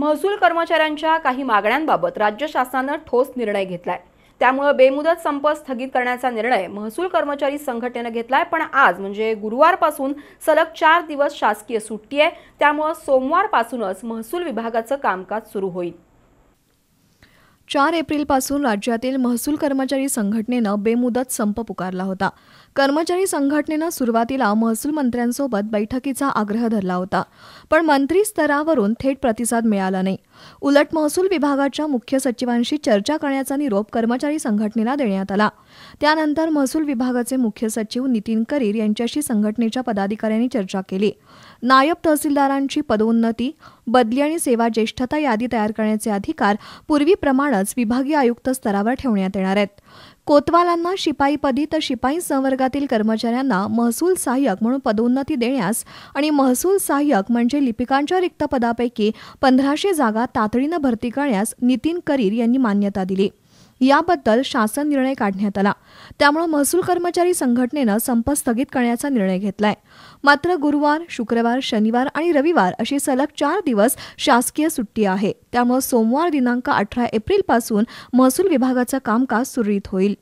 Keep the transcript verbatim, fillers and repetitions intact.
महसूल कर्मचाऱ्यांच्या काही मागण्यांबाबत राज्य शासनाने ठोस निर्णय घेतलाय। त्यामुळे बेमुदत संप स्थगित करण्याचा निर्णय महसूल कर्मचारी संघटनेने घेतलाय। पण आज म्हणजे गुरुवारपासून सलग चार दिवस शासकीय सुट्टी आहे, त्यामुळे सोमवारपासूनच महसूल विभागाचं कामकाज सुरू होईल। चार एप्रिलपासून राज्यातील महसूल कर्मचारी संघटनेनं बेमुदत संप पुकारला होता। कर्मचारी संघटनेनं सुरुवातीला महसूल मंत्र्यांसोबत बैठकीचा आग्रह धरला होता, पण मंत्री स्तरावरून थेट प्रतिसाद मिळाला नाही। उलट महसूल विभागाच्या मुख्य सचिवांशी चर्चा करण्याचा निरोप कर्मचारी संघटनेला देण्यात आला। त्यानंतर महसूल विभागाचे मुख्य सचिव नितीन करीर यांच्याशी संघटनेच्या पदाधिकाऱ्यांनी चर्चा केली। नायब तहसीलदारांची पदोन्नती, बदली आणि सेवा ज्येष्ठता यादी तयार करण्याचे अधिकार पूर्वीप्रमाणेच विभागीय आयुक्त स्तरावर ठेवण्यात येणार आहेत। कोतवालांना शिपाईपदी तर शिपाई संवर्गातील कर्मचाऱ्यांना महसूल सहाय्यक म्हणून पदोन्नती देण्यास आणि महसूल सहाय्यक म्हणजे लिपिकांच्या रिक्त पदापैकी पंधराशे जागा तातडीने भरती करण्यास नितीन करीर यांनी मान्यता दिली। याबद्दल शासन निर्णय काढण्यात आला। त्यामुळे महसूल कर्मचारी संघटनेने संप स्थगित करण्याचा निर्णय घेतलाय। मात्र गुरुवार, शुक्रवार, शनिवार आणि रविवार अशी सलग चार दिवस शासकीय सुट्टी आहे। त्यामुळे सोमवार दिनांक अठरा एप्रिलपासून महसूल विभागाचं कामकाज सुरळीत होईल।